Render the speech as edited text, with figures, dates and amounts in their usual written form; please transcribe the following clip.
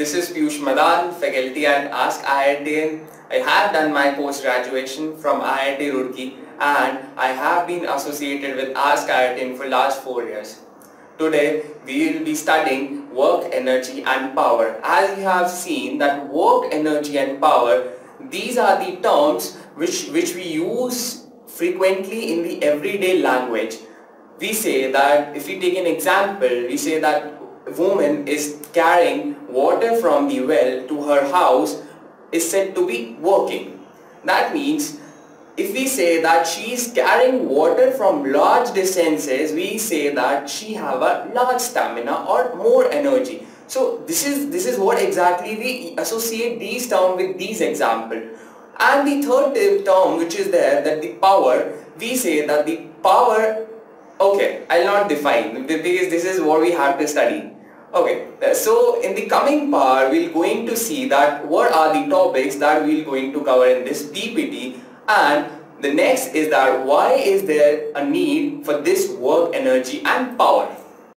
This is Piyush Madan, faculty at askIITians. I have done my post-graduation from IIT Roorkee and I have been associated with askIITians for last 4 years. Today, we will be studying work, energy and power. As you have seen that work, energy and power, these are the terms which we use frequently in the everyday language. We say that, if we take an example, we say that woman is carrying water from the well to her house is said to be working. That means if we say that she is carrying water from large distances, we say that she have a large stamina or more energy. So this is what exactly we associate these terms with these examples. And the third term which is there, that the power, we say that the power. Okay, I'll not define because this is what we have to study. Okay, so in the coming part, we're going to see that what are the topics that we're going to cover in this PPT, and the next is that why is there a need for this work, energy and power.